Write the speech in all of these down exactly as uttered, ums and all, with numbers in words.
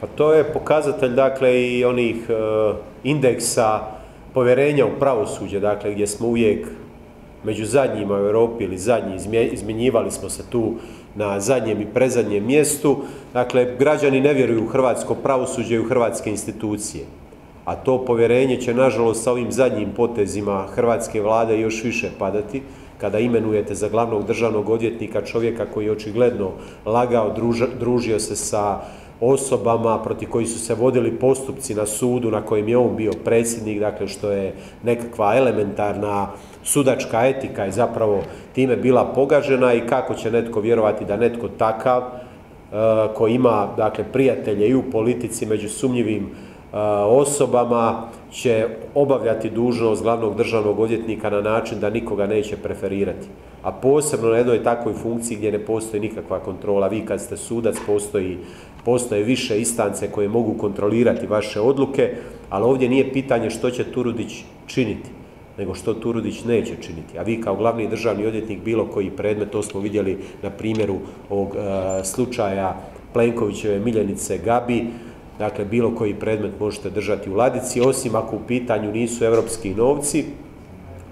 Pa to je pokazatelj, dakle, i onih indeksa povjerenja u pravosuđe, dakle, gdje smo uvijek među zadnjima u Europi ili zadnji, izmjenjivali smo se tu na zadnjem i predzadnjem mjestu. Dakle, građani ne vjeruju u hrvatsko pravosuđe i u hrvatske institucije. A to povjerenje će, nažalost, sa ovim zadnjim potezima hrvatske vlade još više padati, kada imenujete za glavnog državnog odvjetnika čovjeka koji je očigledno lagao, družio se sa osobama proti koji su se vodili postupci na sudu na kojem je on bio predsjednik, dakle što je nekakva elementarna sudačka etika je zapravo time bila pogažena. I kako će netko vjerovati da netko takav koji ima, dakle, prijatelje i u politici među sumnjivim osobama će obavljati dužnost glavnog državnog odvjetnika na način da nikoga neće preferirati. A posebno na jednoj takvoj funkciji gdje ne postoji nikakva kontrola. Vi kad ste sudac postoji, postoje više instance koje mogu kontrolirati vaše odluke, ali ovdje nije pitanje što će Turudić činiti, nego što Turudić neće činiti. A vi kao glavni državni odvjetnik bilo koji predmet, to smo vidjeli na primjeru ovog e, slučaja Plenkovićeve miljenice Gabi, dakle, bilo koji predmet možete držati u ladici, osim ako u pitanju nisu evropski novci,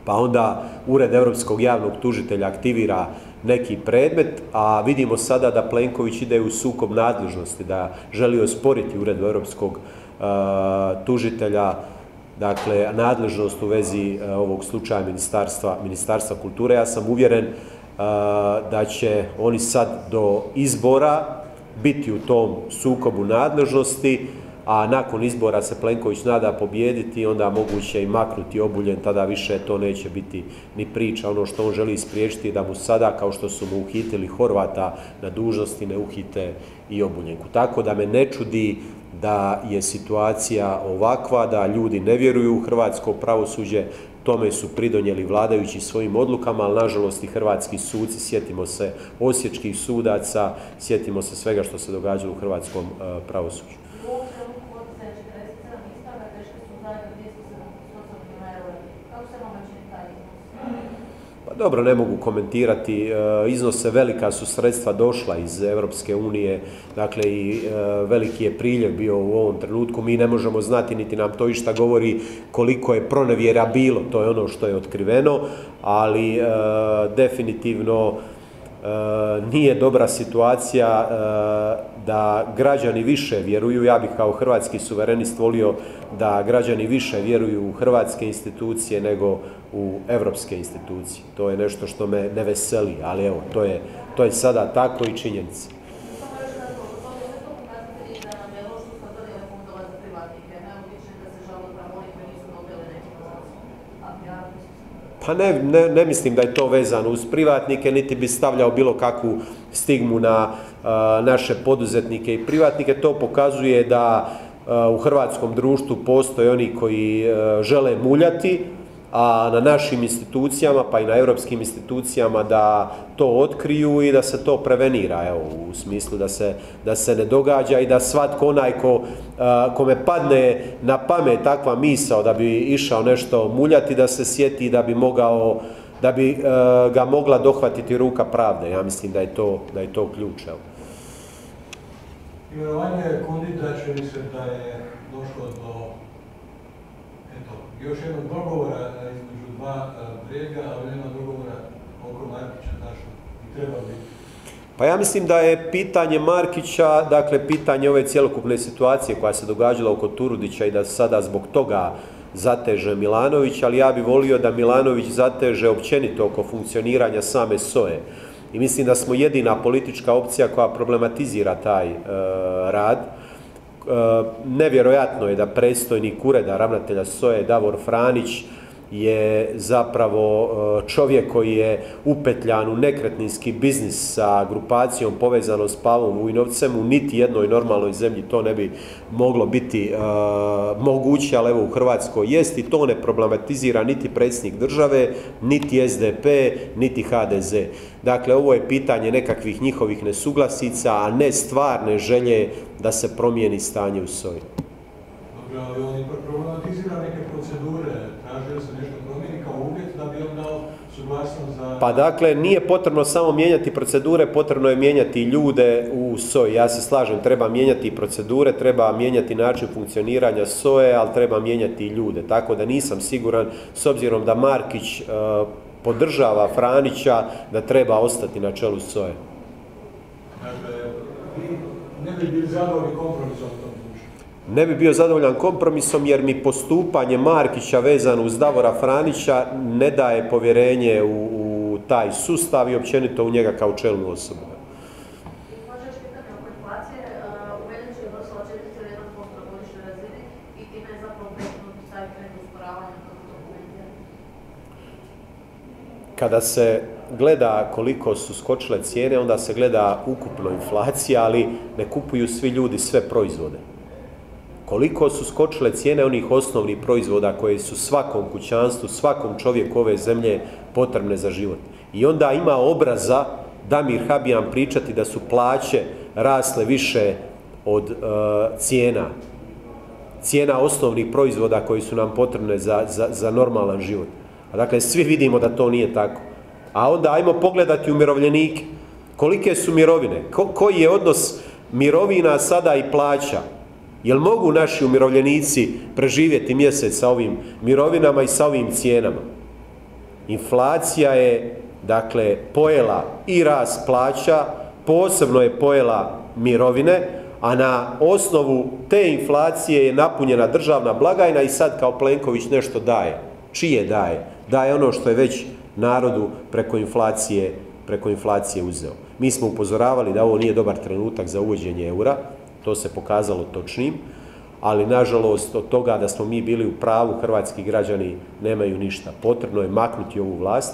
pa onda Ured Evropskog javnog tužitelja aktivira neki predmet, a vidimo sada da Plenković ide u sukob nadležnosti, da želi osporiti Uredu Evropskog uh, tužitelja, dakle, nadležnost u vezi uh, ovog slučaja Ministarstva, Ministarstva kulture. Ja sam uvjeren uh, da će oni sad do izbora biti u tom sukobu nadležnosti, a nakon izbora se Plenković nada pobijediti, onda moguće i maknuti Obuljen, tada više to neće biti ni priča. Ono što on želi spriječiti je da mu sada, kao što su mu uhitili Horvata na dužnosti, ne uhite i Obuljenku. Tako da me ne čudi da je situacija ovakva, da ljudi ne vjeruju u hrvatsko pravosuđe. Tome su pridonijeli vladajući svojim odlukama, ali nažalost i hrvatski suci, sjetimo se osječkih sudaca, sjetimo se svega što se događalo u hrvatskom pravosuđu. Pa dobro, ne mogu komentirati iznose, velika su sredstva došla iz Europske unije, dakle i veliki je priljev bio u ovom trenutku. Mi ne možemo znati, niti nam to išta govori, koliko je pronevjera bilo, to je ono što je otkriveno, ali e, definitivno e, nije dobra situacija e, da građani više vjeruju, ja bih kao hrvatski suverenist volio da građani više vjeruju u hrvatske institucije nego u evropske institucije. To je nešto što me ne veseli, ali evo, to je, to je sada tako i činjenica. Pa ne, ne, ne mislim da je to vezano uz privatnike, niti bi stavljao bilo kakvu stigmu na a, naše poduzetnike i privatnike. To pokazuje da a, u hrvatskom društvu postoje oni koji a, žele muljati, a na našim institucijama, pa i na europskim institucijama, da to otkriju i da se to prevenira, evo, u smislu da se, da se ne događa i da svatko onaj ko, uh, kome padne na pamet takva misao da bi išao nešto muljati, da se sjeti da bi mogao, da bi uh, ga mogla dohvatiti ruka pravde. Ja mislim da je to, da je to ključ, evo. Imenovanje Kundita, čini se da je došlo do još jednog dogovora između dva brega, ali nema dogovora oko Markića, zašto i treba biti? Pa ja mislim da je pitanje Markića, dakle pitanje ove cjelokupne situacije koja se događala oko Turudića i da sada zbog toga zateže Milanović, ali ja bih volio da Milanović zateže općenito oko funkcioniranja same S O E. I mislim da smo jedina politička opcija koja problematizira taj e, rad. Nevjerojatno je da predstojnik ureda ravnatelja S O E Davor Franić je zapravo čovjek koji je upetljan u nekretninski biznis sa grupacijom povezanom s Pavom Vujnovcem. U niti jednoj normalnoj zemlji to ne bi moglo biti uh, moguće, ali evo u Hrvatskoj jest, i to ne problematizira niti predsjednik države, niti S D P, niti H D Z. Dakle, ovo je pitanje nekakvih njihovih nesuglasica, a ne stvarne želje da se promijeni stanje u S O E. Dobro, ali on problematizira neke procedure, tražio se nešto promjeni kao uvjet da bi on dao suglasnost za Pa dakle, nije potrebno samo mijenjati procedure, potrebno je mijenjati ljude u S O E. Ja se slažem, treba mijenjati procedure, treba mijenjati način funkcioniranja S O E, ali treba mijenjati i ljude. Tako da nisam siguran, s obzirom da Markić podržava Franića, da treba ostati na čelu S O E. Ne bi bio zadovoljni kompromisom u tom slučaju? Ne bi bio zadovoljan kompromisom jer mi postupanje Markića vezano uz Davora Franića ne daje povjerenje u taj sustav i općenito u njega kao čelnu osobu. Možeš pitanje o inflacije, u veljači je došla četiri zarez jedan posto godišnje razine i time je zapravo prekinut taj trend usporavanja dokumenta. Kada se gleda koliko su skočile cijene, onda se gleda ukupno inflacija, ali ne kupuju svi ljudi sve proizvode. Koliko su skočile cijene onih osnovnih proizvoda koje su svakom kućanstvu, svakom čovjeku ove zemlje potrebne za život. I onda ima obraza Damir Habijan pričati da su plaće rasle više od e, cijena. Cijena osnovnih proizvoda koji su nam potrebne za, za, za normalan život. A dakle, svi vidimo da to nije tako. A onda ajmo pogledati umirovljenike. Kolike su mirovine? Ko, koji je odnos mirovina sada i plaća? Jel mogu naši umirovljenici preživjeti mjesec sa ovim mirovinama i sa ovim cijenama? Inflacija je, dakle, pojela i rast plaća, posebno je pojela mirovine, a na osnovu te inflacije je napunjena državna blagajna i sad kao Plenković nešto daje. Čije daje? Daje ono što je već narodu preko inflacije, preko inflacije uzeo. Mi smo upozoravali da ovo nije dobar trenutak za uvođenje eura, to se pokazalo točnim, ali nažalost od toga da smo mi bili u pravu, hrvatski građani nemaju ništa. Potrebno je maknuti ovu vlast.